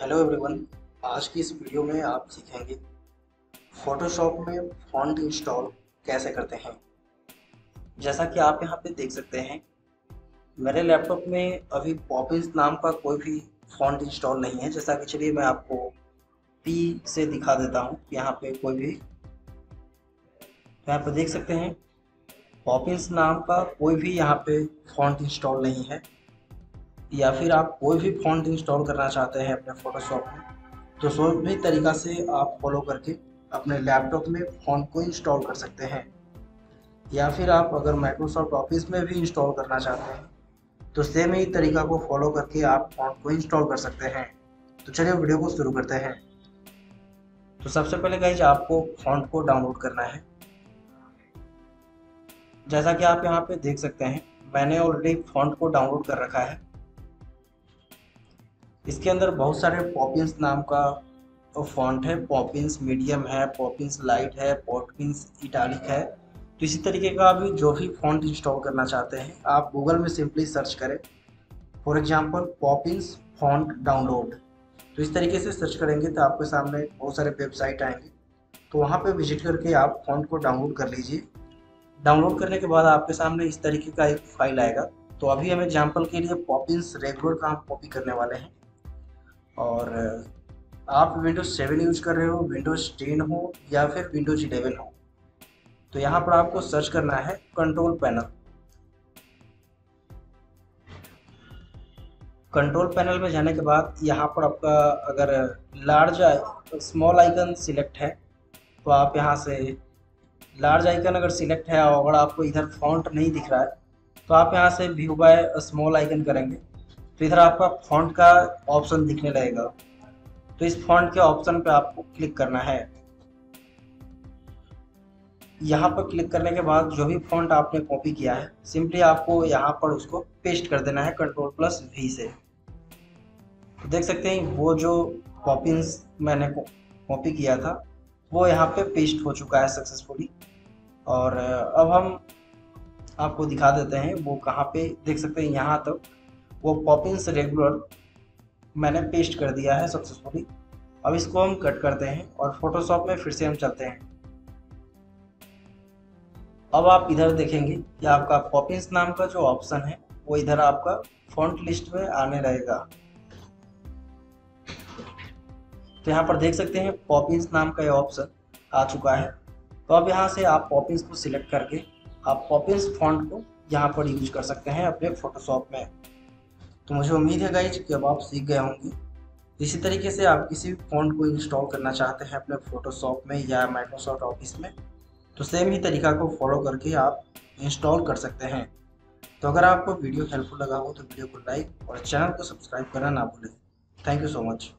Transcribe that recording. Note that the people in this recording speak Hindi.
हेलो एवरीवन, आज की इस वीडियो में आप सीखेंगे फोटोशॉप में फॉन्ट इंस्टॉल कैसे करते हैं। जैसा कि आप यहां पे देख सकते हैं, मेरे लैपटॉप में अभी पॉपिंस नाम का कोई भी फॉन्ट इंस्टॉल नहीं है। जैसा कि चलिए मैं आपको पी से दिखा देता हूं। यहां पे कोई भी यहां पर देख सकते हैं पॉपिंस नाम का कोई भी यहाँ पे फॉन्ट इंस्टॉल नहीं है। या फिर आप कोई भी फॉन्ट इंस्टॉल करना चाहते हैं अपने फोटोशॉप में, तो सभी तरीक़ा से आप फॉलो करके अपने लैपटॉप में फॉन्ट को इंस्टॉल कर सकते हैं। या फिर आप अगर माइक्रोसॉफ्ट ऑफिस में भी इंस्टॉल करना चाहते हैं तो सेम ही तरीका को फॉलो करके आप फॉन्ट को इंस्टॉल कर सकते हैं। तो चलिए वीडियो को शुरू करते हैं। तो सबसे पहले गाइस आपको फॉन्ट को डाउनलोड करना है। जैसा कि आप यहाँ पे देख सकते हैं, मैंने ऑलरेडी फॉन्ट को डाउनलोड कर रखा है। इसके अंदर बहुत सारे पॉपिंस नाम का फॉन्ट है। पॉपिंस मीडियम है, पॉपिंस लाइट है, पॉपिंस इटालिक है। तो इसी तरीके का भी जो भी फॉन्ट इंस्टॉल करना चाहते हैं आप गूगल में सिंपली सर्च करें, for example Poppins font download. तो इस तरीके से सर्च करेंगे तो आपके सामने बहुत सारे वेबसाइट आएंगे, तो वहाँ पर विजिट करके आप फॉन्ट को डाउनलोड कर लीजिए। डाउनलोड करने के बाद आपके सामने इस तरीके का एक फाइल आएगा। तो अभी हम एग्जाम्पल के लिए पॉपिंस रेगुलर का हम कॉपी करने वाले हैं। और आप विंडोज़ 7 यूज कर रहे हो, विंडोज़ 10 हो या फिर विंडोज़ 11 हो, तो यहाँ पर आपको सर्च करना है कंट्रोल पैनल। कंट्रोल पैनल में जाने के बाद यहाँ पर आपका अगर लार्ज स्मॉल आइकन सिलेक्ट है तो आप यहाँ से लार्ज आइकन अगर सिलेक्ट है और अगर आपको इधर फॉन्ट नहीं दिख रहा है तो आप यहाँ से व्यू बाय स्मॉल आइकन करेंगे तो इधर आपका फॉन्ट का ऑप्शन दिखने लगेगा। तो इस फॉन्ट के ऑप्शन पे आपको क्लिक करना है। यहाँ पर क्लिक करने के बाद जो भी फॉन्ट आपने कॉपी किया है सिंपली आपको यहाँ पर उसको पेस्ट कर देना है Ctrl+V से। तो देख सकते हैं वो जो पॉपिंस मैंने कॉपी किया था वो यहाँ पे पेस्ट हो चुका है सक्सेसफुली। और अब हम आपको दिखा देते हैं वो कहाँ पे देख सकते हैं। यहाँ तक तो वो पॉपिंस रेगुलर मैंने पेस्ट कर दिया है सक्सेसफुली। अब इसको हम कट करते हैं और फोटोशॉप में फिर से हम चलते हैं। अब आप इधर देखेंगे कि आपका पॉपिंस नाम का जो ऑप्शन है वो इधर आपका फॉन्ट लिस्ट में आने लगेगा। तो यहाँ पर देख सकते हैं पॉपिंस नाम का ये ऑप्शन आ चुका है। तो अब यहाँ से आप पॉपिंस को सिलेक्ट करके आप पॉपिंस फॉन्ट को यहाँ पर यूज कर सकते हैं अपने फोटोशॉप में। तो मुझे उम्मीद है गाइज कि अब आप सीख गए होंगे। इसी तरीके से आप किसी भी फॉन्ट को इंस्टॉल करना चाहते हैं अपने फोटोशॉप में या माइक्रोसॉफ्ट ऑफिस में, तो सेम ही तरीका को फॉलो करके आप इंस्टॉल कर सकते हैं। तो अगर आपको वीडियो हेल्पफुल लगा हो तो वीडियो को लाइक और चैनल को सब्सक्राइब करना ना भूलें। Thank you so much.